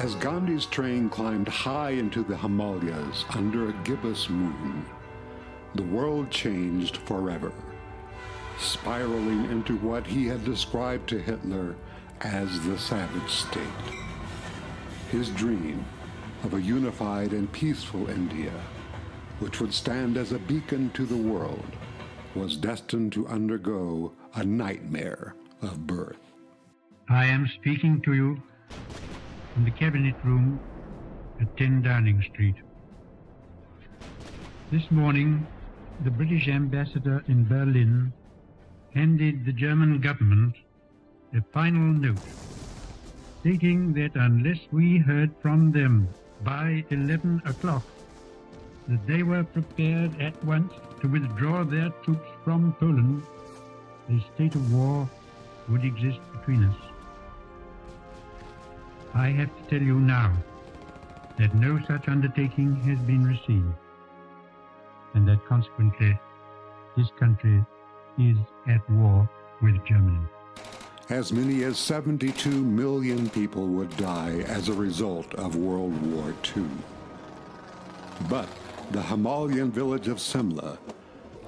As Gandhi's train climbed high into the Himalayas under a gibbous moon, the world changed forever, spiraling into what he had described to Hitler as the savage state. His dream of a unified and peaceful India, which would stand as a beacon to the world, was destined to undergo a nightmare of birth. I am speaking to you from the Cabinet Room at 10 Downing Street. This morning, the British ambassador in Berlin handed the German government a final note, stating that unless we heard from them by 11 o'clock, that they were prepared at once to withdraw their troops from Poland, a state of war would exist between us. I have to tell you now that no such undertaking has been received, and that consequently this country is at war with Germany. As many as 72 million people would die as a result of World War II. But the Himalayan village of Simla,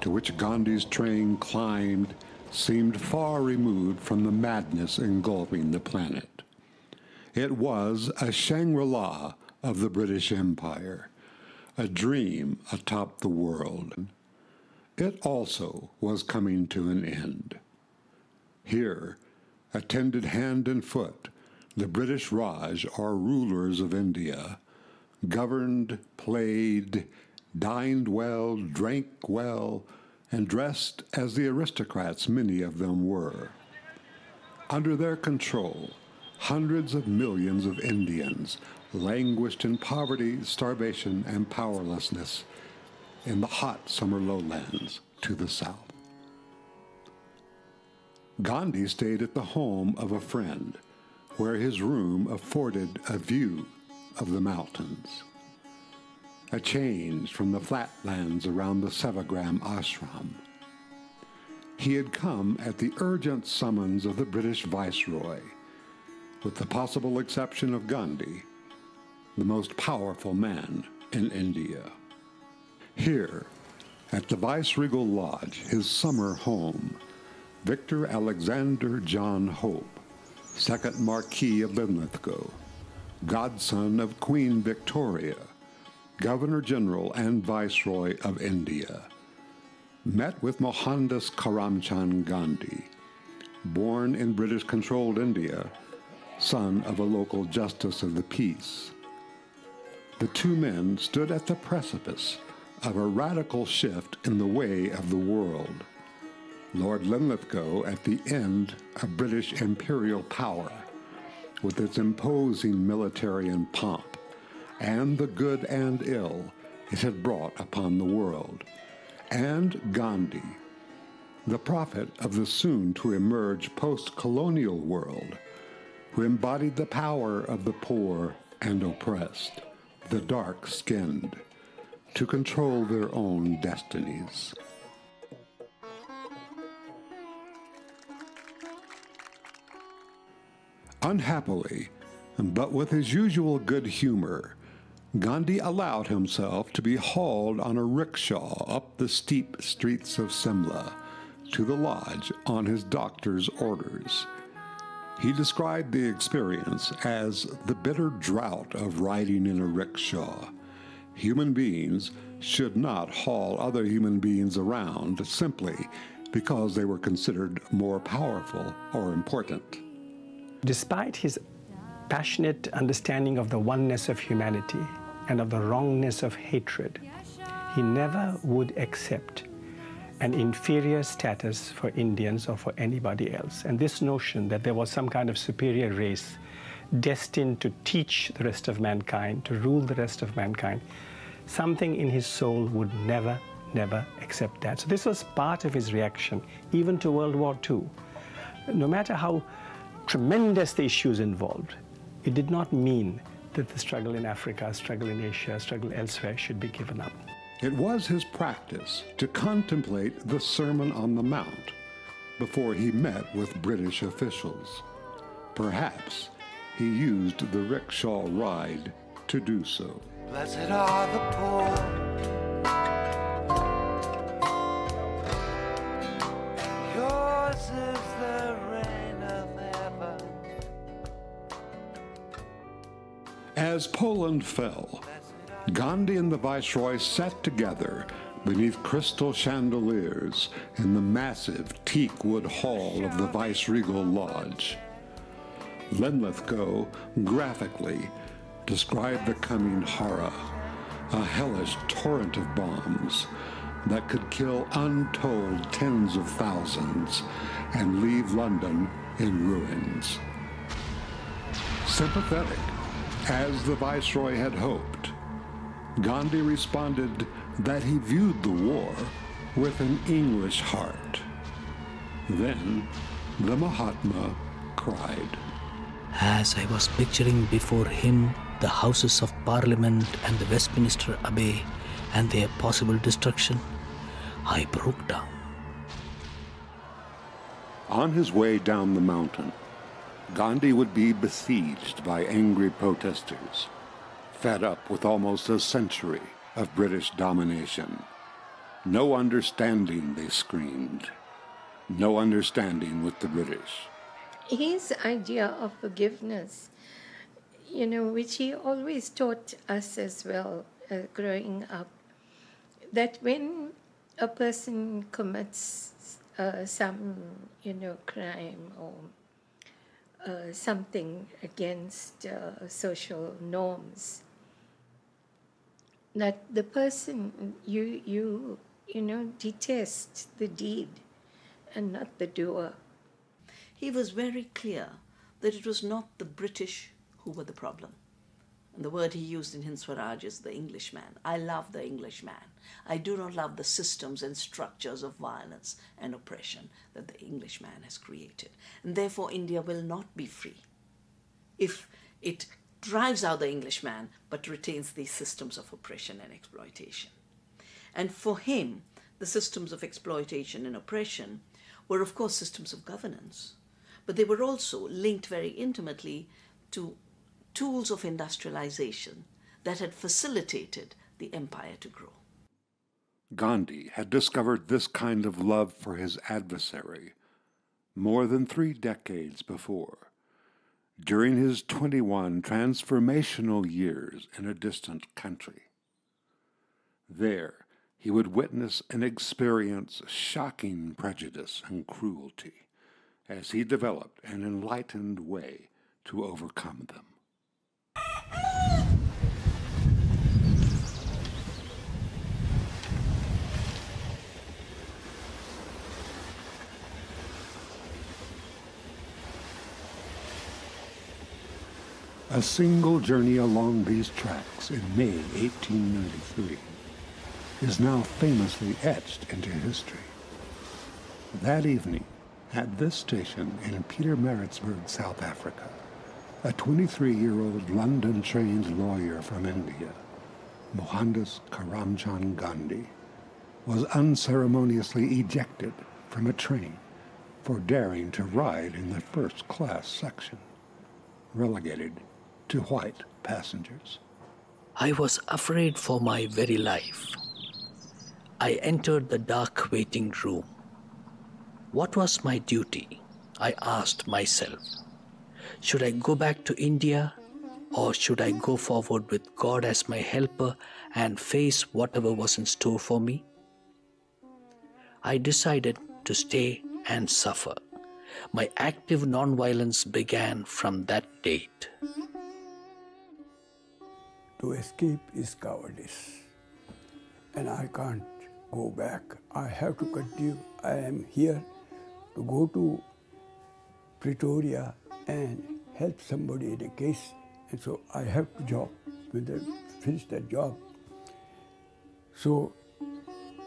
to which Gandhi's train climbed, seemed far removed from the madness engulfing the planet. It was a Shangri-La of the British Empire, a dream atop the world. It also was coming to an end. Here, attended hand and foot, the British Raj, or rulers of India, governed, played, dined well, drank well, and dressed as the aristocrats many of them were. Under their control, hundreds of millions of Indians languished in poverty, starvation, and powerlessness in the hot summer lowlands to the south. Gandhi stayed at the home of a friend, where his room afforded a view of the mountains, a change from the flatlands around the Sevagram Ashram. He had come at the urgent summons of the British Viceroy, with the possible exception of Gandhi, the most powerful man in India. Here, at the Viceregal Lodge, his summer home, Victor Alexander John Hope, second Marquis of Linlithgow, godson of Queen Victoria, Governor-General and Viceroy of India, met with Mohandas Karamchand Gandhi, born in British-controlled India, son of a local justice of the peace. The two men stood at the precipice of a radical shift in the way of the world. Lord Linlithgow at the end of British imperial power, with its imposing military and pomp, and the good and ill it had brought upon the world, and Gandhi, the prophet of the soon-to-emerge post-colonial world, who embodied the power of the poor and oppressed, the dark-skinned, to control their own destinies. Unhappily, but with his usual good humor, Gandhi allowed himself to be hauled on a rickshaw up the steep streets of Simla to the lodge on his doctor's orders. He described the experience as the bitter drought of riding in a rickshaw. Human beings should not haul other human beings around simply because they were considered more powerful or important. Despite his passionate understanding of the oneness of humanity and of the wrongness of hatred, he never would accept an inferior status for Indians or for anybody else. And this notion that there was some kind of superior race destined to teach the rest of mankind, to rule the rest of mankind, something in his soul would never accept that. So this was part of his reaction, even to World War II. No matter how tremendous the issues involved, it did not mean that the struggle in Africa, struggle in Asia, struggle elsewhere should be given up. It was his practice to contemplate the Sermon on the Mount before he met with British officials. Perhaps he used the rickshaw ride to do so. Blessed are the poor. Yours is the reign of heaven. As Poland fell, Gandhi and the Viceroy sat together beneath crystal chandeliers in the massive teakwood hall of the Viceregal Lodge. Linlithgow graphically described the coming horror, a hellish torrent of bombs that could kill untold tens of thousands and leave London in ruins. Sympathetic, as the Viceroy had hoped, Gandhi responded that he viewed the war with an English heart. Then the Mahatma cried. As I was picturing before him the Houses of Parliament and the Westminster Abbey and their possible destruction, I broke down. On his way down the mountain, Gandhi would be besieged by angry protesters, fed up with almost a century of British domination. No understanding, they screamed. No understanding with the British. His idea of forgiveness, you know, which he always taught us as well growing up, that when a person commits some, you know, crime or something against social norms, that the person you detest the deed and not the doer. He was very clear that it was not the British who were the problem. And the word he used in Hind Swaraj is the Englishman. I love the Englishman. I do not love the systems and structures of violence and oppression that the Englishman has created. And therefore India will not be free if it drives out the Englishman, but retains these systems of oppression and exploitation. And for him, the systems of exploitation and oppression were, of course, systems of governance, but they were also linked very intimately to tools of industrialization that had facilitated the empire to grow. Gandhi had discovered this kind of love for his adversary more than 3 decades before, during his 21 transformational years in a distant country. There, he would witness and experience shocking prejudice and cruelty as he developed an enlightened way to overcome them. A single journey along these tracks in May 1893 is now famously etched into history. That evening, at this station in Pietermaritzburg, South Africa, a 23-year-old London-trained lawyer from India, Mohandas Karamchand Gandhi, was unceremoniously ejected from a train for daring to ride in the first-class section, relegated to white passengers. I was afraid for my very life. I entered the dark waiting room. What was my duty? I asked myself. Should I go back to India, or should I go forward with God as my helper and face whatever was in store for me? I decided to stay and suffer. My active non-violence began from that date. To escape is cowardice, and I can't go back. I have to continue. I am here to go to Pretoria and help somebody in a case, and so I have to job. When I finish that job, so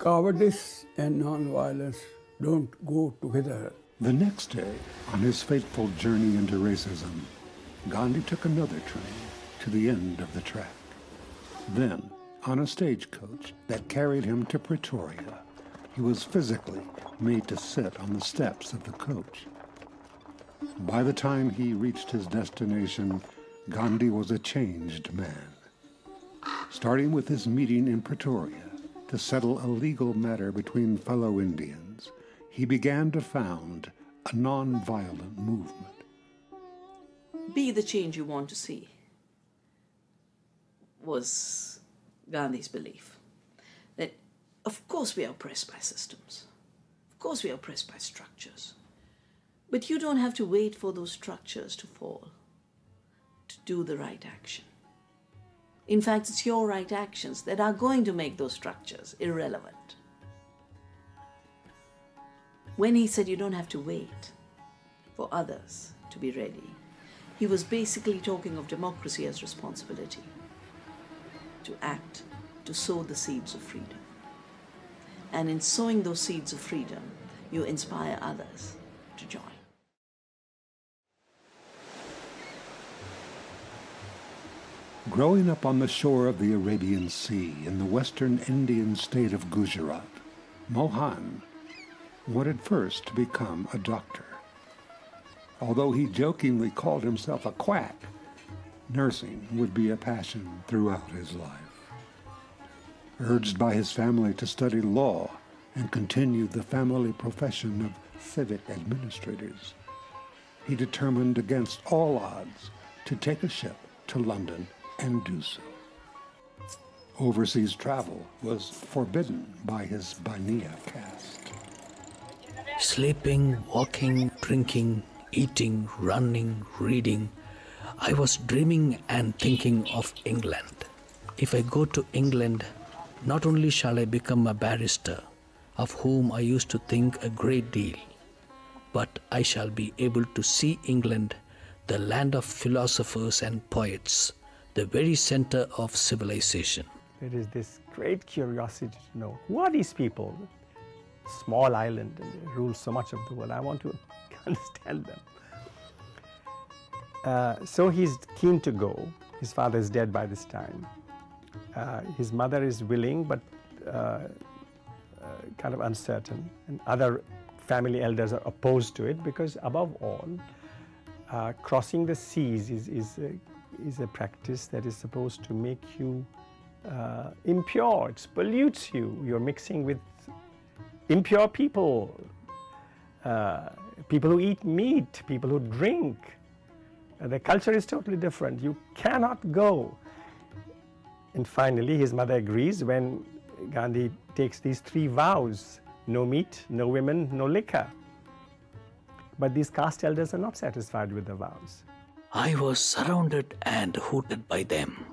cowardice and non-violence don't go together. The next day, on his fateful journey into racism, Gandhi took another train to the end of the track. Then, on a stagecoach that carried him to Pretoria, he was physically made to sit on the steps of the coach. By the time he reached his destination, Gandhi was a changed man. Starting with his meeting in Pretoria to settle a legal matter between fellow Indians, he began to found a non-violent movement. Be the change you want to see, was Gandhi's belief. That, of course, we are oppressed by systems. Of course, we are oppressed by structures. But you don't have to wait for those structures to fall to do the right action. In fact, it's your right actions that are going to make those structures irrelevant. When he said you don't have to wait for others to be ready, he was basically talking of democracy as responsibility, to act, to sow the seeds of freedom. And in sowing those seeds of freedom, you inspire others to join. Growing up on the shore of the Arabian Sea in the western Indian state of Gujarat, Mohan wanted first to become a doctor. Although he jokingly called himself a quack, nursing would be a passion throughout his life. Urged by his family to study law and continue the family profession of civic administrators, he determined against all odds to take a ship to London and do so. Overseas travel was forbidden by his Bania caste. Sleeping, walking, drinking, eating, running, reading. I was dreaming and thinking of England. If I go to England, not only shall I become a barrister, of whom I used to think a great deal, but I shall be able to see England, the land of philosophers and poets, the very center of civilization. There is this great curiosity to know, who are these people? Small island, and they rule so much of the world. I want to understand them. So he's keen to go. His father is dead by this time. His mother is willing, but kind of uncertain. And other family elders are opposed to it because, above all, crossing the seas is a practice that is supposed to make you impure. It pollutes you. You're mixing with impure people, people who eat meat, people who drink. The culture is totally different. You cannot go. And finally, his mother agrees when Gandhi takes these three vows: no meat, no women, no liquor. But these caste elders are not satisfied with the vows. I was surrounded and hooted by them.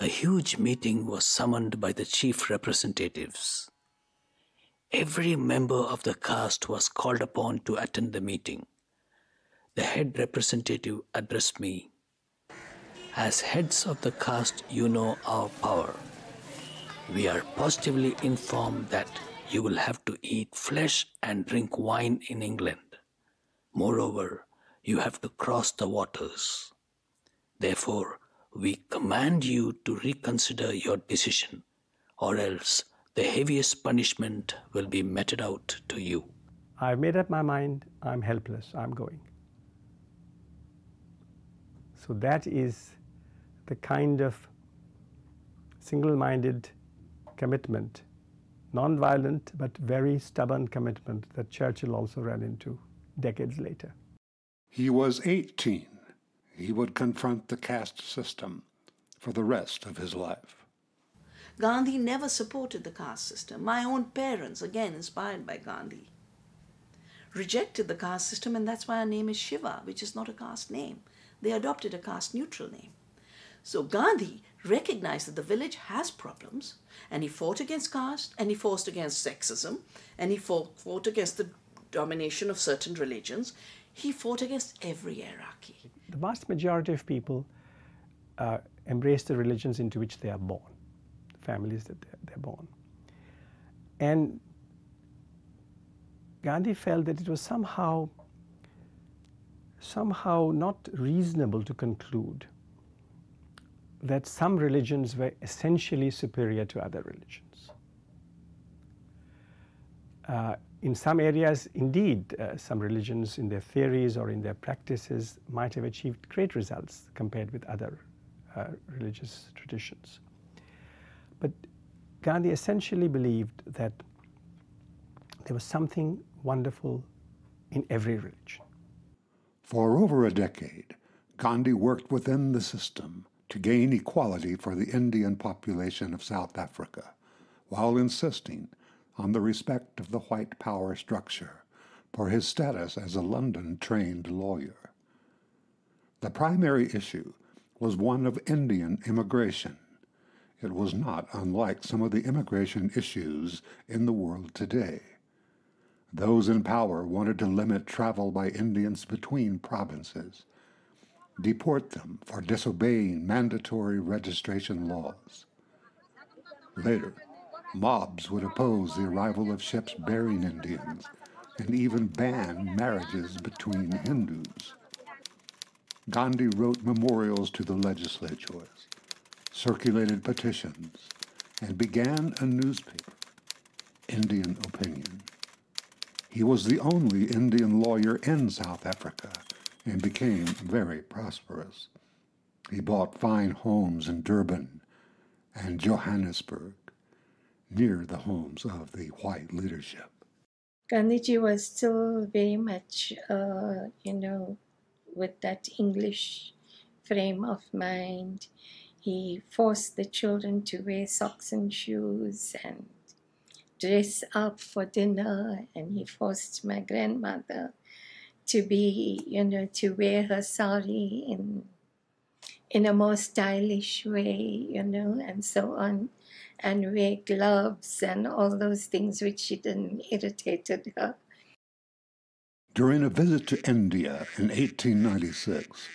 A huge meeting was summoned by the chief representatives. Every member of the caste was called upon to attend the meeting. The head representative addressed me. As heads of the caste, you know our power. We are positively informed that you will have to eat flesh and drink wine in England. Moreover, you have to cross the waters. Therefore, we command you to reconsider your decision, or else the heaviest punishment will be meted out to you. I've made up my mind. I'm helpless. I'm going. So that is the kind of single-minded commitment, non-violent but very stubborn commitment, that Churchill also ran into decades later. He was 18. He would confront the caste system for the rest of his life. Gandhi never supported the caste system. My own parents, again inspired by Gandhi, rejected the caste system, and that's why our name is Shiva, which is not a caste name. They adopted a caste-neutral name. So Gandhi recognized that the village has problems, and he fought against caste, and he fought against sexism, and he fought against the domination of certain religions. He fought against every hierarchy. The vast majority of people embrace the religions into which they are born, the families that they're born. And Gandhi felt that it was somehow not reasonable to conclude that some religions were essentially superior to other religions. in some areas, indeed, some religions in their theories or in their practices might have achieved great results compared with other religious traditions. But Gandhi essentially believed that there was something wonderful in every religion. For over a decade, Gandhi worked within the system to gain equality for the Indian population of South Africa, while insisting on the respect of the white power structure for his status as a London-trained lawyer. The primary issue was one of Indian immigration. It was not unlike some of the immigration issues in the world today. Those in power wanted to limit travel by Indians between provinces, deport them for disobeying mandatory registration laws. Later, mobs would oppose the arrival of ships bearing Indians and even ban marriages between Hindus. Gandhi wrote memorials to the legislatures, circulated petitions, and began a newspaper, Indian Opinion. He was the only Indian lawyer in South Africa and became very prosperous. He bought fine homes in Durban and Johannesburg, near the homes of the white leadership. Gandhiji was still very much, with that English frame of mind. He forced the children to wear socks and shoes and dress up for dinner, and he forced my grandmother to be, to wear her sari in a more stylish way, and so on, and wear gloves and all those things which she didn't, irritated her. During a visit to India in 1896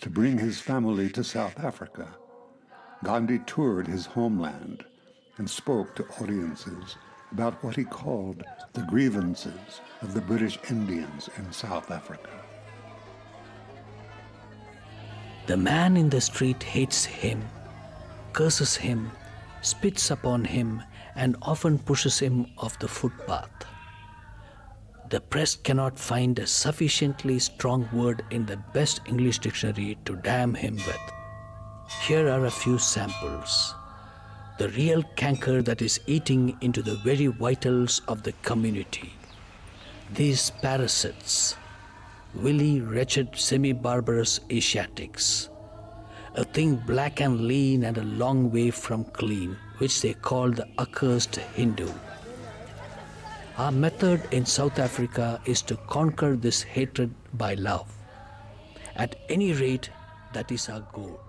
to bring his family to South Africa, Gandhi toured his homeland and spoke to audiences about what he called the grievances of the British Indians in South Africa. The man in the street hates him, curses him, spits upon him, and often pushes him off the footpath. The press cannot find a sufficiently strong word in the best English dictionary to damn him with. Here are a few samples. The real canker that is eating into the very vitals of the community. These parasites, willy, wretched, semi-barbarous Asiatics, a thing black and lean and a long way from clean, which they call the accursed Hindu. Our method in South Africa is to conquer this hatred by love. At any rate, that is our goal.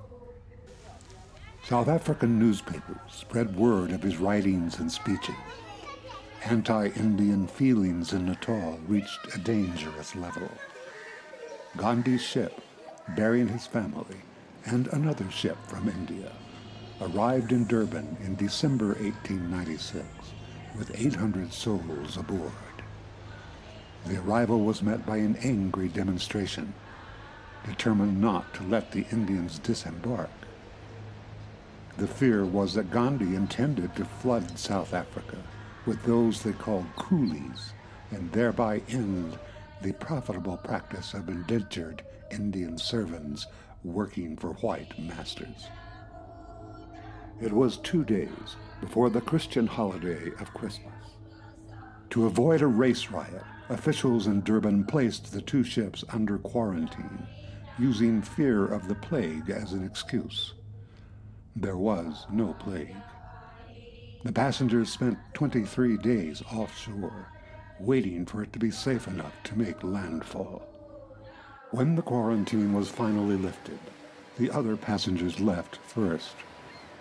South African newspapers spread word of his writings and speeches. Anti-Indian feelings in Natal reached a dangerous level. Gandhi's ship, bearing his family, and another ship from India, arrived in Durban in December 1896 with 800 souls aboard. The arrival was met by an angry demonstration, determined not to let the Indians disembark. The fear was that Gandhi intended to flood South Africa with those they called coolies and thereby end the profitable practice of indentured Indian servants working for white masters. It was 2 days before the Christian holiday of Christmas. To avoid a race riot, officials in Durban placed the two ships under quarantine, using fear of the plague as an excuse. There was no plague. The passengers spent 23 days offshore, waiting for it to be safe enough to make landfall. When the quarantine was finally lifted, the other passengers left first,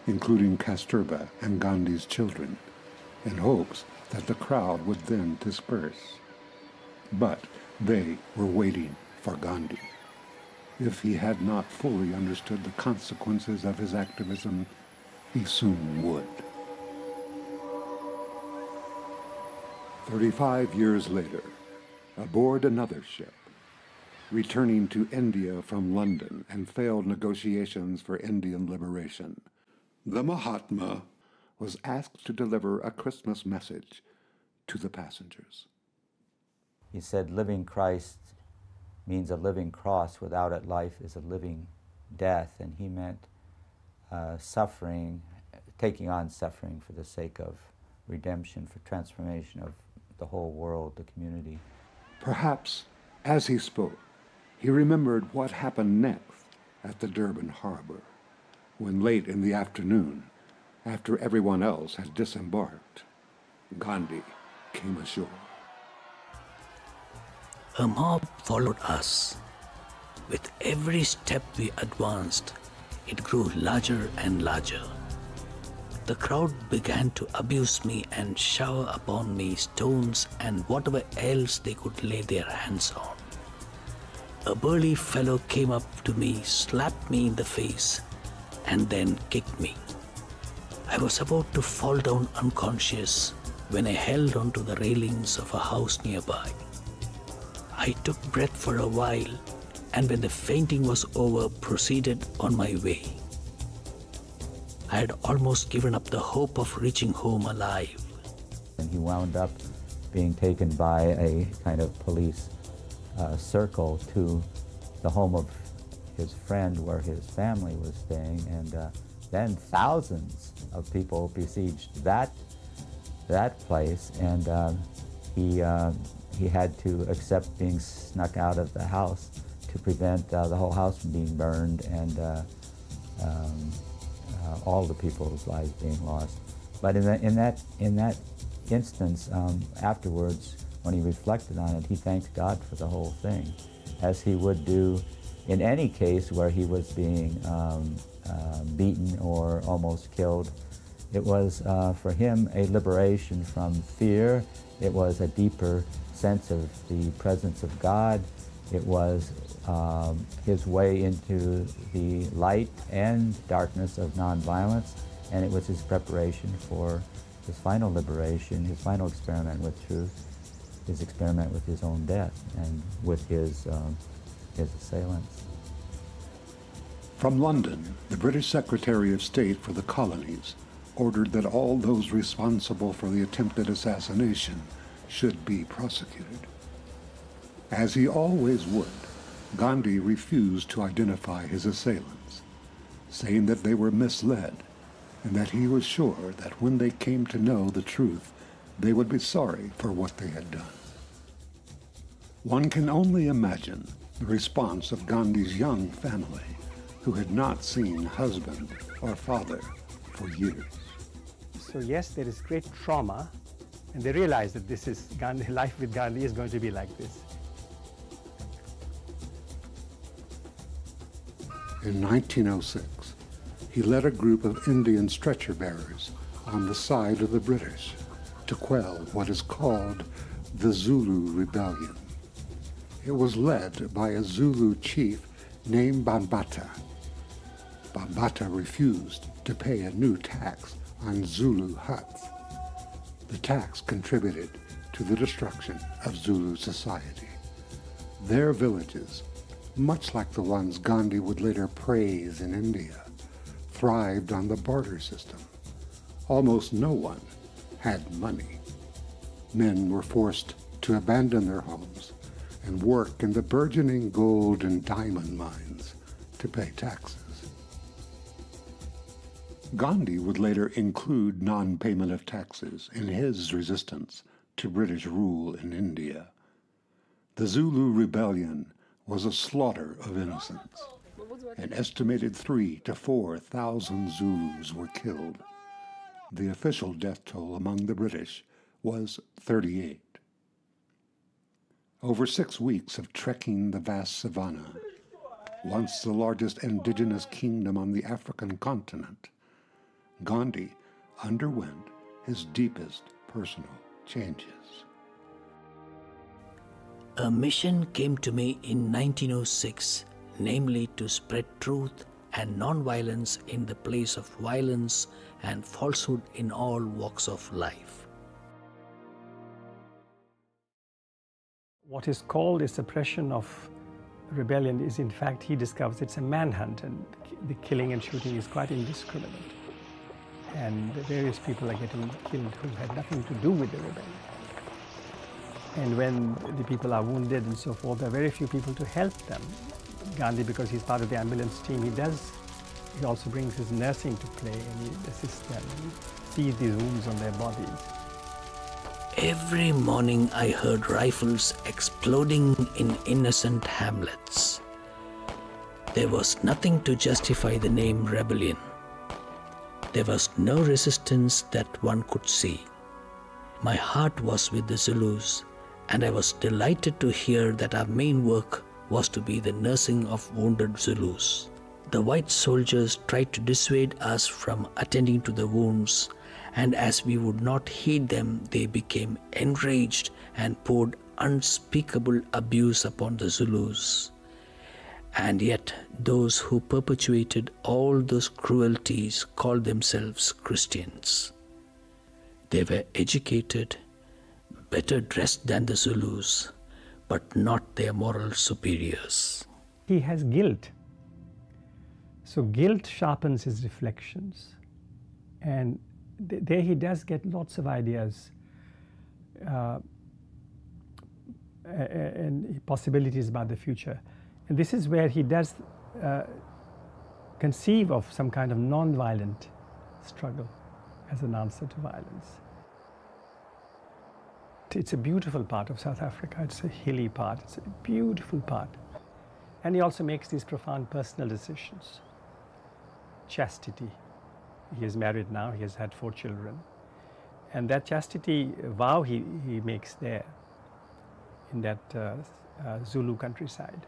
including Kasturba and Gandhi's children, in hopes that the crowd would then disperse. But they were waiting for Gandhi. If he had not fully understood the consequences of his activism, he soon would. 35 years later, aboard another ship, returning to India from London and failed negotiations for Indian liberation, the Mahatma was asked to deliver a Christmas message to the passengers. He said, living Christ means a living cross. Without it, life is a living death. And he meant suffering, taking on suffering for the sake of redemption, for transformation of the whole world, the community. Perhaps, as he spoke, he remembered what happened next at the Durban harbor, when late in the afternoon, after everyone else had disembarked, Gandhi came ashore. A mob followed us. With every step we advanced, it grew larger and larger. The crowd began to abuse me and shower upon me stones and whatever else they could lay their hands on. A burly fellow came up to me, slapped me in the face, and then kicked me. I was about to fall down unconscious when I held onto the railings of a house nearby. I took breath for a while, and when the fainting was over, proceeded on my way. I had almost given up the hope of reaching home alive. And he wound up being taken by a kind of police circle to the home of his friend where his family was staying, and then thousands of people besieged that place, and he had to accept being snuck out of the house to prevent the whole house from being burned and all the people's lives being lost. But in that instance, afterwards, when he reflected on it, he thanked God for the whole thing, as he would do in any case where he was being beaten or almost killed. It was, for him, a liberation from fear. It was a deeper sense of the presence of God. It was his way into the light and darkness of nonviolence, and it was his preparation for his final liberation, his final experiment with truth, his experiment with his own death and with his assailants. From London, the British Secretary of State for the Colonies ordered that all those responsible for the attempted assassination should be prosecuted. As he always would, Gandhi refused to identify his assailants, saying that they were misled and that he was sure that when they came to know the truth, they would be sorry for what they had done. One can only imagine the response of Gandhi's young family, who had not seen husband or father for years. So yes, there is great trauma, and they realize that this is Gandhi, life with Gandhi is going to be like this. In 1906, he led a group of Indian stretcher bearers on the side of the British to quell what is called the Zulu Rebellion. It was led by a Zulu chief named Bambata. Bambata refused to pay a new tax on Zulu huts. The tax contributed to the destruction of Zulu society. Their villages, much like the ones Gandhi would later praise in India, thrived on the barter system. Almost no one had money. Men were forced to abandon their homes and work in the burgeoning gold and diamond mines to pay taxes. Gandhi would later include non-payment of taxes in his resistance to British rule in India. The Zulu Rebellion was a slaughter of innocents. An estimated 3,000 to 4,000 Zulus were killed. The official death toll among the British was 38. Over 6 weeks of trekking the vast savanna, once the largest indigenous kingdom on the African continent, Gandhi underwent his deepest personal changes. A mission came to me in 1906, namely to spread truth and nonviolence in the place of violence and falsehood in all walks of life. What is called the suppression of rebellion is, in fact, he discovers it's a manhunt, and the killing and shooting is quite indiscriminate. And various people are getting killed who had nothing to do with the rebellion. And when the people are wounded and so forth, there are very few people to help them. Gandhi, because he's part of the ambulance team, he also brings his nursing to play, and he assists them. He sees these wounds on their bodies. Every morning I heard rifles exploding in innocent hamlets. There was nothing to justify the name rebellion. There was no resistance that one could see. My heart was with the Zulus, and I was delighted to hear that our main work was to be the nursing of wounded Zulus. The white soldiers tried to dissuade us from attending to the wounds, and as we would not heed them, they became enraged and poured unspeakable abuse upon the Zulus. And yet, those who perpetuated all those cruelties called themselves Christians. They were educated, better dressed than the Zulus, but not their moral superiors. He has guilt. So guilt sharpens his reflections. And there he does get lots of ideas and possibilities about the future. And this is where he does conceive of some kind of non-violent struggle as an answer to violence. It's a beautiful part of South Africa. It's a hilly part. It's a beautiful part. And he also makes these profound personal decisions. Chastity. He is married now. He has had 4 children. And that chastity vow he makes there in that Zulu countryside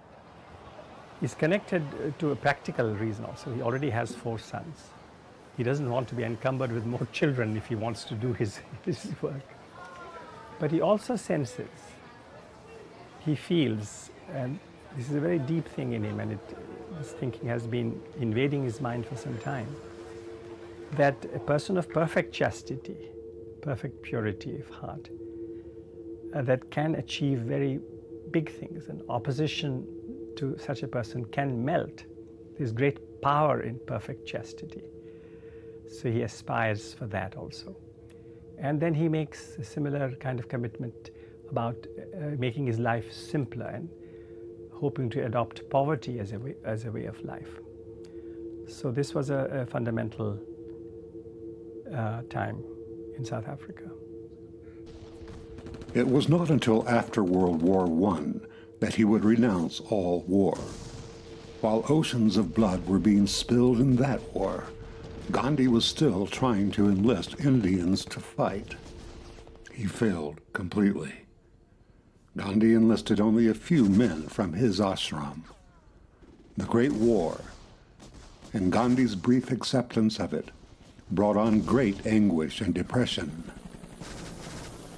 is connected to a practical reason also. He already has 4 sons. He doesn't want to be encumbered with more children if he wants to do his work. But he also senses, he feels, and this is a very deep thing in him, and this thinking has been invading his mind for some time, that a person of perfect chastity, perfect purity of heart, that can achieve very big things, and opposition to such a person can melt. There's great power in perfect chastity. So he aspires for that also. And then he makes a similar kind of commitment about making his life simpler and hoping to adopt poverty as a way of life. So this was a fundamental time in South Africa. It was not until after World War I that he would renounce all war. While oceans of blood were being spilled in that war, Gandhi was still trying to enlist Indians to fight. He failed completely. Gandhi enlisted only a few men from his ashram. The Great War, and Gandhi's brief acceptance of it, brought on great anguish and depression,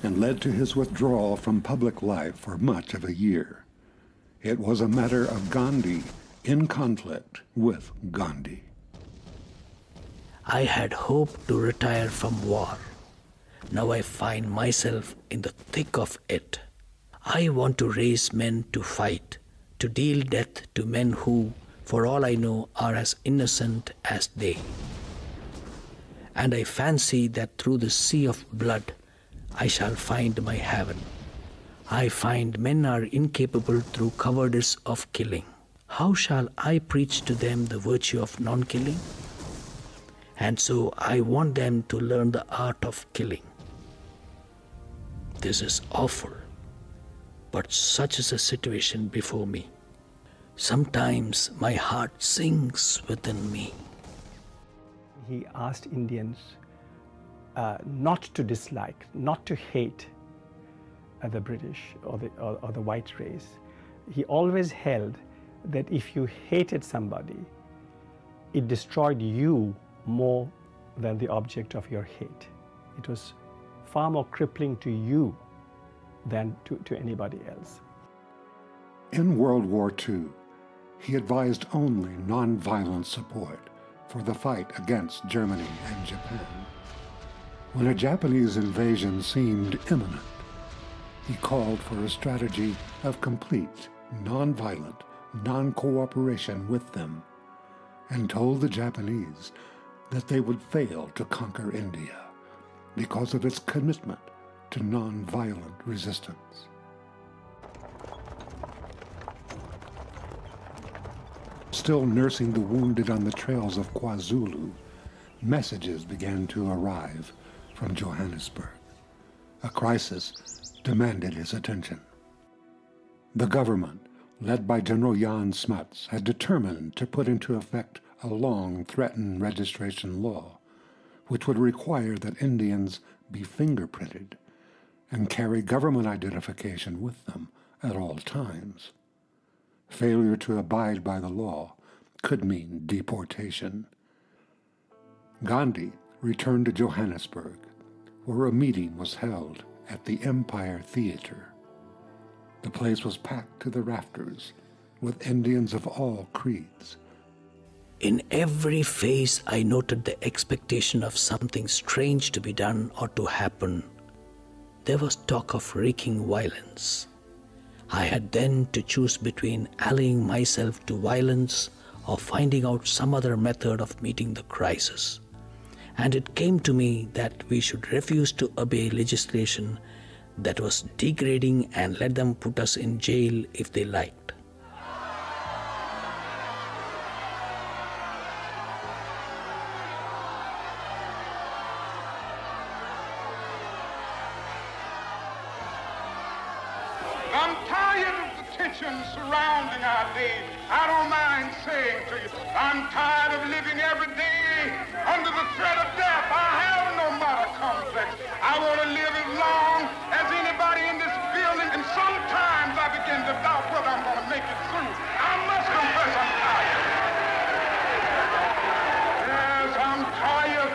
and led to his withdrawal from public life for much of a year. It was a matter of Gandhi in conflict with Gandhi. I had hoped to retire from war. Now I find myself in the thick of it. I want to raise men to fight, to deal death to men who, for all I know, are as innocent as they. And I fancy that through the sea of blood, I shall find my haven. I find men are incapable through cowardice of killing. How shall I preach to them the virtue of non-killing? And so I want them to learn the art of killing. This is awful, but such is the situation before me. Sometimes my heart sinks within me. He asked Indians not to dislike, not to hate the British or the white race. He always held that if you hated somebody, it destroyed you more than the object of your hate. It was far more crippling to you than to anybody else. In World War II, he advised only non-violent support for the fight against Germany and Japan. When a Japanese invasion seemed imminent, he called for a strategy of complete, non-violent, non-cooperation with them, and told the Japanese that they would fail to conquer India because of its commitment to non-violent resistance. still nursing the wounded on the trails of KwaZulu, messages began to arrive from Johannesburg. A crisis demanded his attention. The government, led by General Jan Smuts, had determined to put into effect a long-threatened registration law, which would require that Indians be fingerprinted and carry government identification with them at all times. Failure to abide by the law could mean deportation. Gandhi returned to Johannesburg, where a meeting was held at the Empire Theatre. The place was packed to the rafters with Indians of all creeds. In every face I noted the expectation of something strange to be done or to happen. There was talk of wreaking violence. I had then to choose between allying myself to violence or finding out some other method of meeting the crisis. And it came to me that we should refuse to obey legislation that was degrading and let them put us in jail if they liked. I'm tired of the tension surrounding our day. I don't mind saying to you, I'm tired of living every day under the threat of death. I have no moral complex. I want to live as long as anybody in this building, and sometimes I begin to doubt whether I'm going to make it through. I must confess I'm tired. Yes, I'm tired of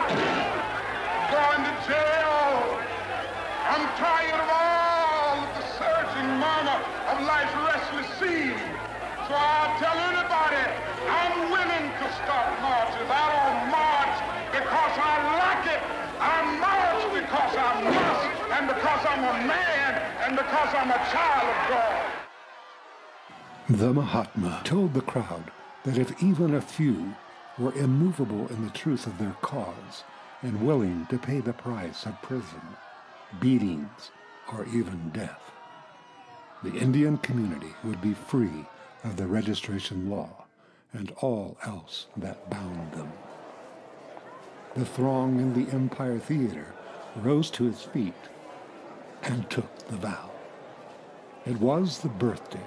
going to jail. I'm tired of all of the surging murmur of life's restless sea. So I'll tell anybody, I'm willing to stop marches. I don't march because I like it. I march because I must, and because I'm a man, and because I'm a child of God. The Mahatma told the crowd that if even a few were immovable in the truth of their cause and willing to pay the price of prison, beatings, or even death, the Indian community would be free of the registration law and all else that bound them. The throng in the Empire Theater rose to its feet and took the vow. It was the birthday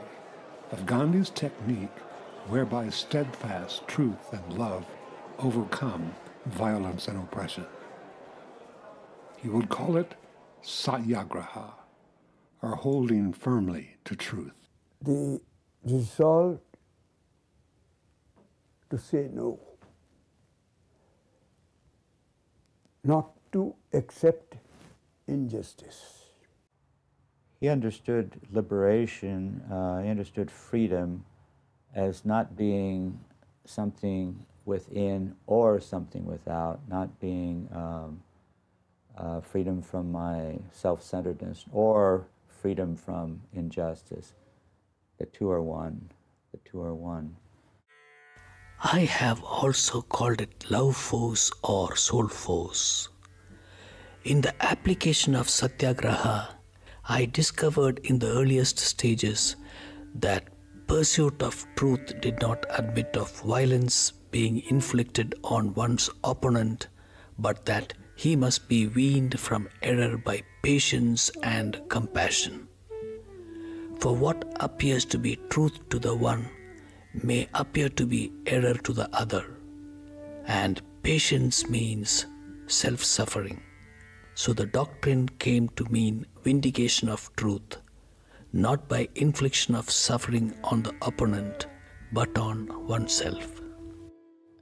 of Gandhi's technique whereby steadfast truth and love overcome violence and oppression. He would call it Satyagraha, or holding firmly to truth. The resolve to say no, not to accept injustice. He understood liberation, he understood freedom as not being something within or something without, not being freedom from my self-centeredness or freedom from injustice. The two are one. The two are one. I have also called it love force or soul force. In the application of Satyagraha, I discovered in the earliest stages that pursuit of truth did not admit of violence being inflicted on one's opponent, but that he must be weaned from error by patience and compassion. For what appears to be truth to the one may appear to be error to the other, and patience means self-suffering. So the doctrine came to mean vindication of truth, not by infliction of suffering on the opponent, but on oneself.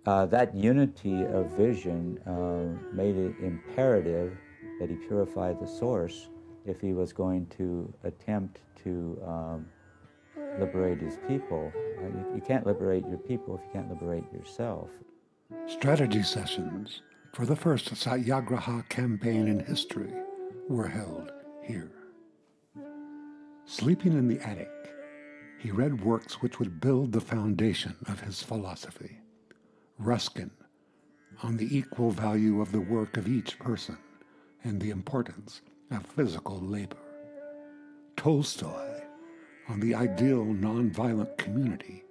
That unity of vision made it imperative that he purify the source if he was going to attempt to liberate his people. You can't liberate your people if you can't liberate yourself. Strategy sessions for the first Satyagraha campaign in history were held here. Sleeping in the attic, he read works which would build the foundation of his philosophy. Ruskin, on the equal value of the work of each person and the importance of physical labor. Tolstoy, on the ideal nonviolent community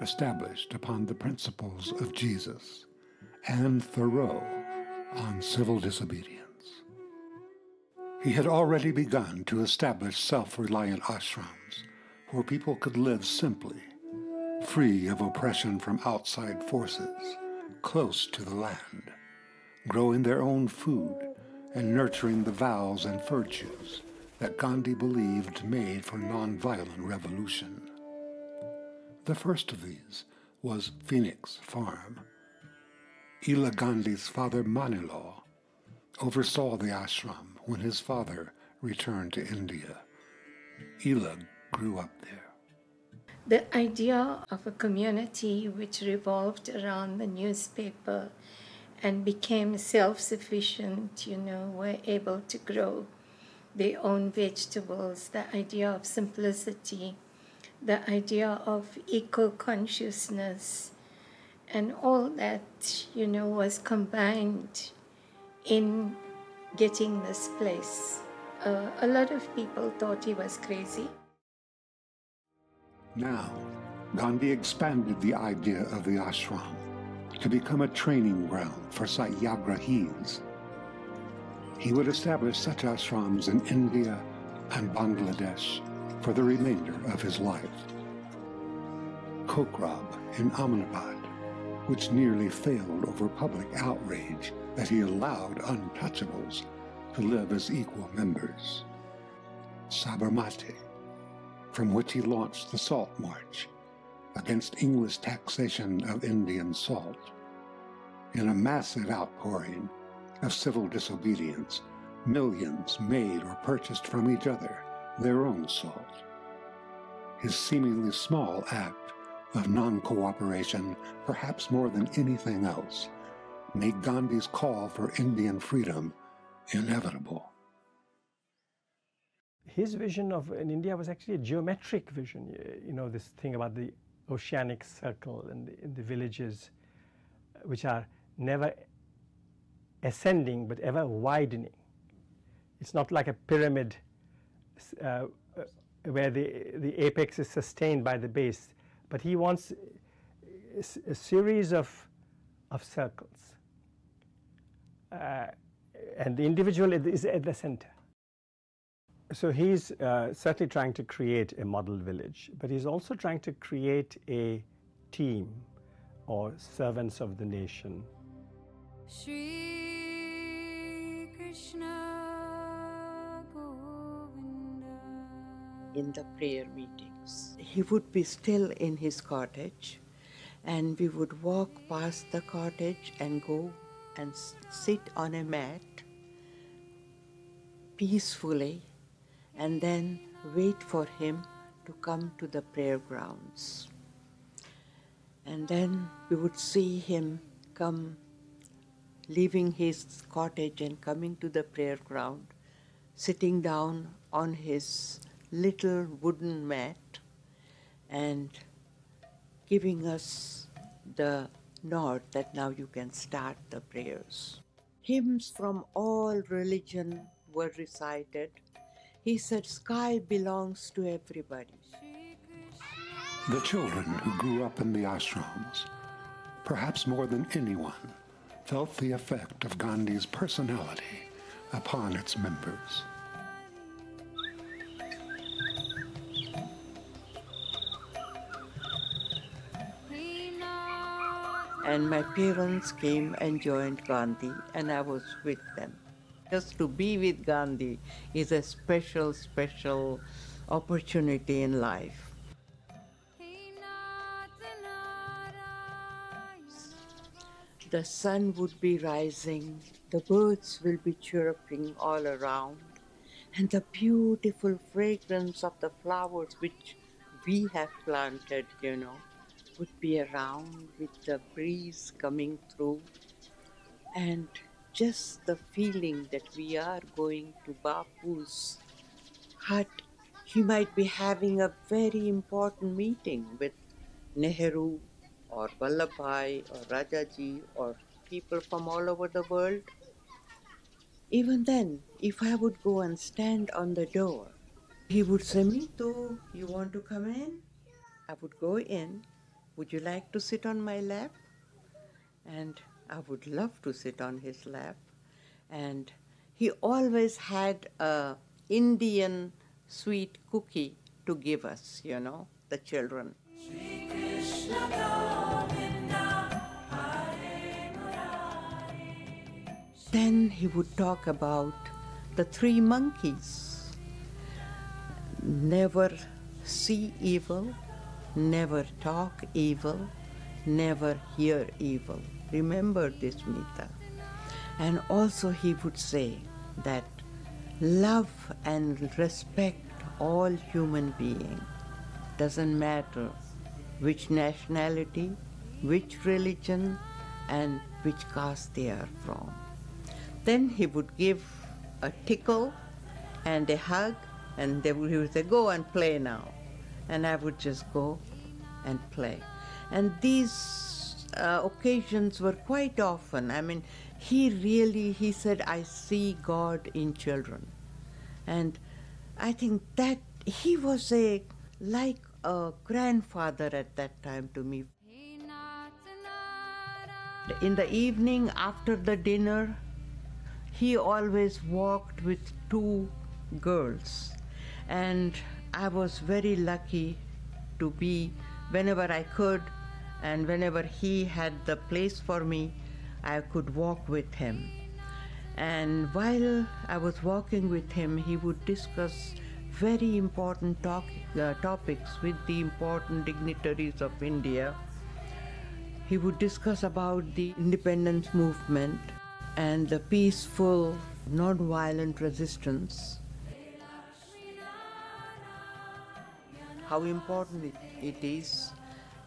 established upon the principles of Jesus, and Thoreau on civil disobedience. He had already begun to establish self-reliant ashrams where people could live simply, free of oppression from outside forces, close to the land, growing their own food and nurturing the vows and virtues that Gandhi believed made for nonviolent revolution. The first of these was Phoenix Farm. Ila Gandhi's father Manilal oversaw the ashram when his father returned to India. Ila grew up there. The idea of a community which revolved around the newspaper and became self-sufficient, were able to grow their own vegetables, the idea of simplicity, the idea of eco-consciousness, and all that, was combined in getting this place. A lot of people thought he was crazy. Now, Gandhi expanded the idea of the ashram to become a training ground for Satyagrahis. He would establish such ashrams in India and Bangladesh for the remainder of his life. Kokhrab in Ahmedabad, which nearly failed over public outrage that he allowed untouchables to live as equal members. Sabarmati, from which he launched the Salt March against English taxation of Indian salt, in a massive outpouring of civil disobedience, millions made or purchased from each other their own salt. His seemingly small act of non-cooperation, perhaps more than anything else, made Gandhi's call for Indian freedom inevitable. His vision of India was actually a geometric vision, this thing about the oceanic circle and the villages, which are never ascending but ever widening. It's not like a pyramid where the apex is sustained by the base, but he wants a series of circles. And the individual is at the center. So he's certainly trying to create a model village, but he's also trying to create a team or servants of the nation. Shri Krishna Govinda. In the prayer meetings, he would be still in his cottage, and we would walk past the cottage and go and sit on a mat peacefully, and then wait for him to come to the prayer grounds. And then we would see him come, leaving his cottage and coming to the prayer ground, sitting down on his little wooden mat and giving us the nod that now you can start the prayers. Hymns from all religion were recited. He said, "Sky belongs to everybody." The children who grew up in the ashrams, perhaps more than anyone, felt the effect of Gandhi's personality upon its members. And my parents came and joined Gandhi, and I was with them. Just to be with Gandhi is a special, special opportunity in life. The sun would be rising, the birds will be chirping all around, and the beautiful fragrance of the flowers which we have planted, would be around with the breeze coming through, and just the feeling that we are going to Bapu's hut. He might be having a very important meeting with Nehru or Vallabhbhai or Rajaji or people from all over the world. Even then, if I would go and stand on the door, he would say, "Mithu, you want to come in?" I would go in, would you like to sit on my lap? And I would love to sit on his lap. And he always had an Indian sweet cookie to give us, you know, the children. Then he would talk about the three monkeys. Never see evil, never talk evil, never hear evil. Remember this, Mitha. And also he would say that love and respect all human beings. Doesn't matter which nationality, which religion, and which caste they are from. Then he would give a tickle and a hug, and he would say, go and play now. And I would just go and play. And these occasions were quite often. I mean, he said, I see God in children. And I think that he was like a grandfather at that time to me. In the evening after the dinner, he always walked with two girls. And I was very lucky to be, whenever I could, and whenever he had the place for me, I could walk with him. And while I was walking with him, he would discuss very important topics with the important dignitaries of India. He would discuss about the independence movement and the peaceful, non-violent resistance. How important it is,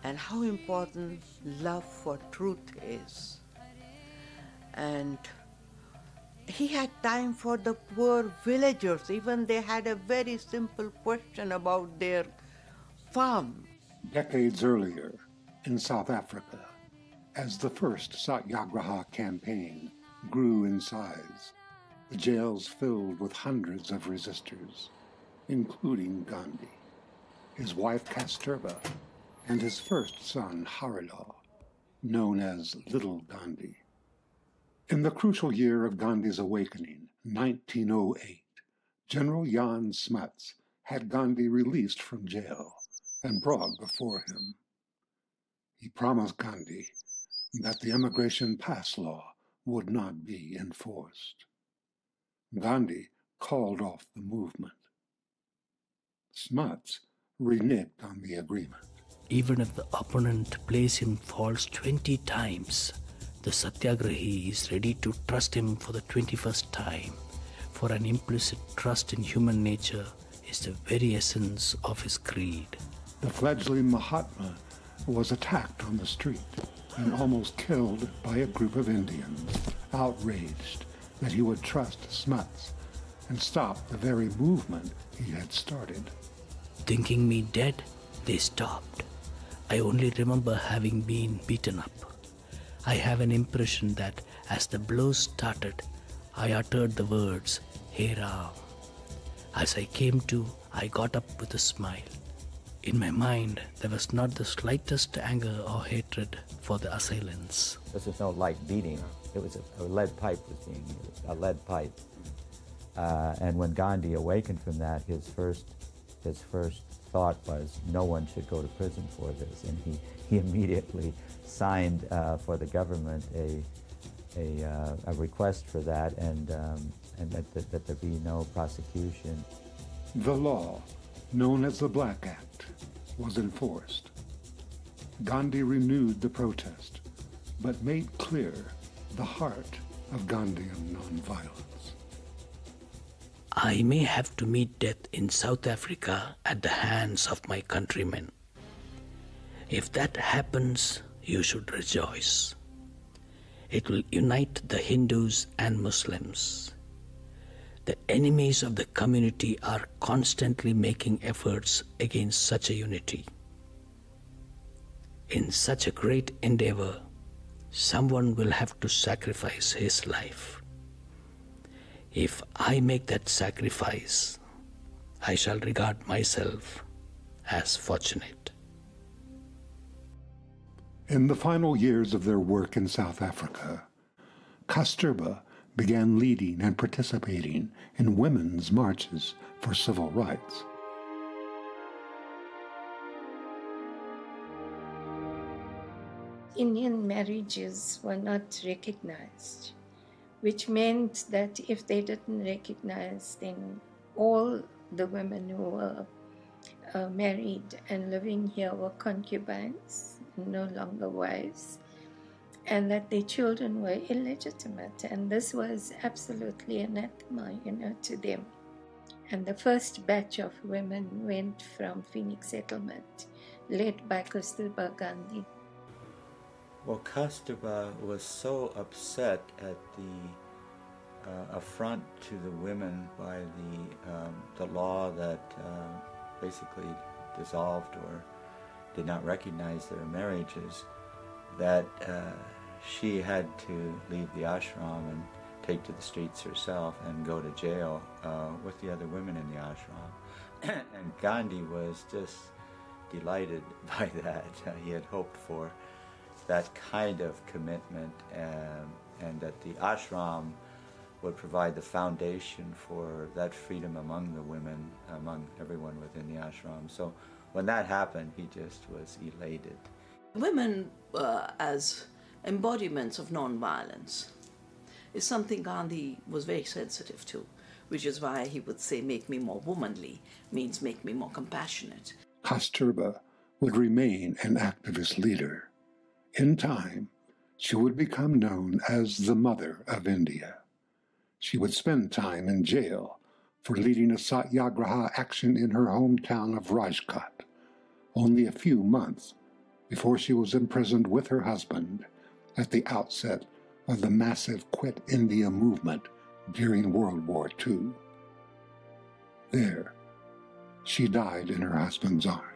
and how important love for truth is. And he had time for the poor villagers. Even they had a very simple question about their farm. Decades earlier, in South Africa, as the first Satyagraha campaign grew in size, the jails filled with hundreds of resistors, including Gandhi, his wife Kasturba, and his first son Harilal, known as Little Gandhi. In the crucial year of Gandhi's awakening, 1908, General Jan Smuts had Gandhi released from jail and brought before him. He promised Gandhi that the immigration pass law would not be enforced. Gandhi called off the movement. Smuts reneged on the agreement. Even if the opponent plays him false 20 times, the Satyagrahi is ready to trust him for the 21st time, for an implicit trust in human nature is the very essence of his creed. The fledgling Mahatma was attacked on the street and almost killed by a group of Indians, outraged that he would trust Smuts and stop the very movement he had started. Thinking me dead, they stopped. I only remember having been beaten up. I have an impression that as the blows started, I uttered the words, Hey Ram. As I came to, I got up with a smile. In my mind, there was not the slightest anger or hatred for the assailants. This was no light beating. It was a lead pipe was being used, a lead pipe. And when Gandhi awakened from that, his first thought was, no one should go to prison for this. And he immediately signed for the government a request for that, and that there be no prosecution. The law, known as the Black Act, was enforced. Gandhi renewed the protest, but made clear the heart of Gandhian nonviolence. I may have to meet death in South Africa at the hands of my countrymen. If that happens, you should rejoice. It will unite the Hindus and Muslims. The enemies of the community are constantly making efforts against such a unity. In such a great endeavor, someone will have to sacrifice his life. If I make that sacrifice, I shall regard myself as fortunate. In the final years of their work in South Africa, Kasturba began leading and participating in women's marches for civil rights. Indian marriages were not recognized, which meant that if they didn't recognize, then all the women who were married and living here were concubines, no longer wives, and that their children were illegitimate. And this was absolutely anathema, to them. And the first batch of women went from Phoenix Settlement, led by Kasturba Gandhi. Well, Kasturba was so upset at the affront to the women by the law that basically dissolved or did not recognize their marriages, that she had to leave the ashram and take to the streets herself and go to jail with the other women in the ashram. And Gandhi was just delighted by that. He had hoped for that kind of commitment, and that the ashram would provide the foundation for that freedom among the women, among everyone within the ashram. So when that happened, he just was elated. Women as embodiments of non-violence is something Gandhi was very sensitive to, which is why he would say, make me more womanly, means make me more compassionate. Kasturba would remain an activist leader. In time, she would become known as the Mother of India. She would spend time in jail for leading a Satyagraha action in her hometown of Rajkot, only a few months before she was imprisoned with her husband at the outset of the massive Quit India movement during World War II. There, she died in her husband's arms.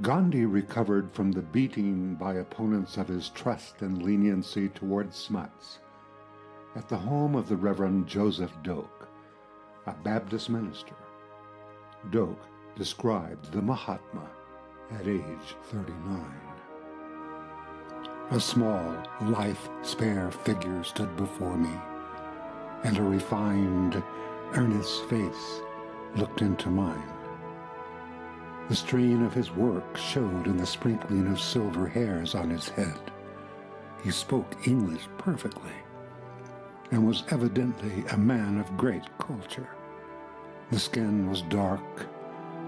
Gandhi recovered from the beating by opponents of his trust and leniency towards Smuts at the home of the Reverend Joseph Doak, a Baptist minister. Doak described the Mahatma at age 39. A small, life-spare figure stood before me, and a refined, earnest face looked into mine. The strain of his work showed in the sprinkling of silver hairs on his head. He spoke English perfectly and was evidently a man of great culture. The skin was dark,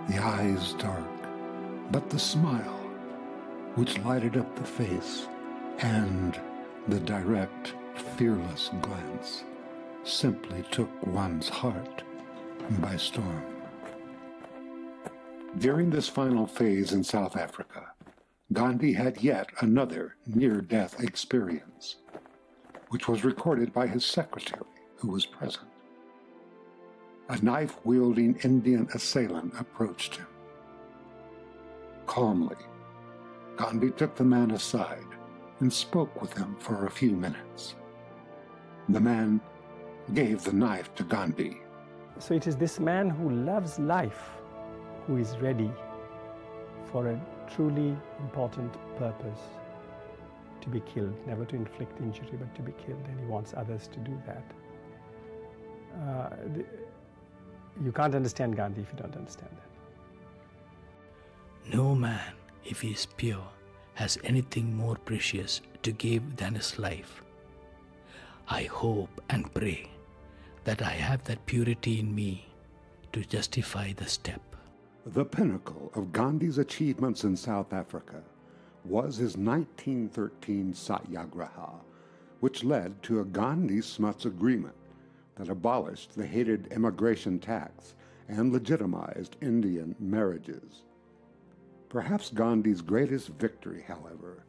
the eyes dark, but the smile, which lighted up the face, and the direct, fearless glance, simply took one's heart by storm. During this final phase in South Africa, Gandhi had yet another near-death experience, which was recorded by his secretary, who was present. A knife-wielding Indian assailant approached him. Calmly, Gandhi took the man aside and spoke with him for a few minutes. The man gave the knife to Gandhi. So it is this man who loves life who is ready for a truly important purpose, to be killed, never to inflict injury, but to be killed, and he wants others to do that. You can't understand Gandhi if you don't understand that. No man, if he is pure, has anything more precious to give than his life. I hope and pray that I have that purity in me to justify the step. The pinnacle of Gandhi's achievements in South Africa was his 1913 Satyagraha, which led to a Gandhi-Smuts agreement that abolished the hated immigration tax and legitimized Indian marriages. Perhaps Gandhi's greatest victory, however,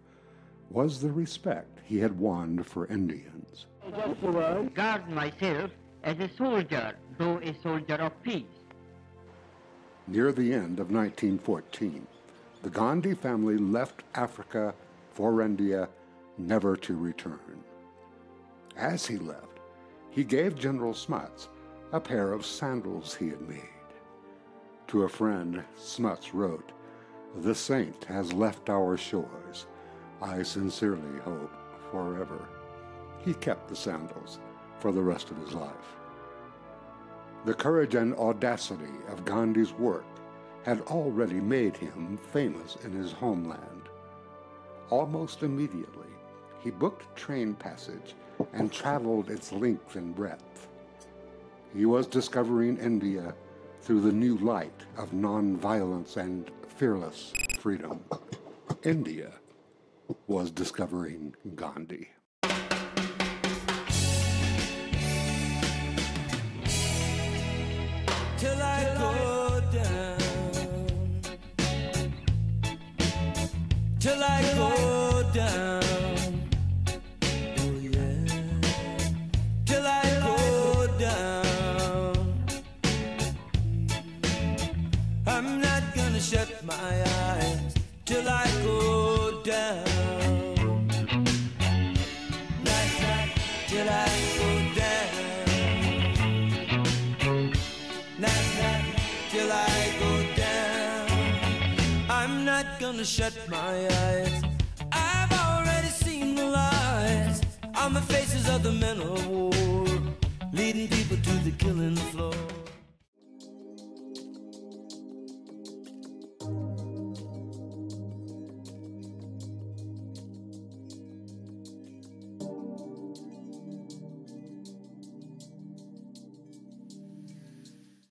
was the respect he had won for Indians. I guard myself as a soldier, though a soldier of peace. Near the end of 1914, the Gandhi family left Africa for India, never to return. As he left, he gave General Smuts a pair of sandals he had made. To a friend, Smuts wrote, "The saint has left our shores. I sincerely hope, forever. He kept the sandals for the rest of his life. The courage and audacity of Gandhi's work had already made him famous in his homeland. Almost immediately, he booked train passage and traveled its length and breadth. He was discovering India through the new light of nonviolence and fearless freedom. India was discovering Gandhi. Till I go down, till I go down. Shut my eyes till I go down. Night, night, till I go down. Night, night, till I go down. I'm not gonna shut my eyes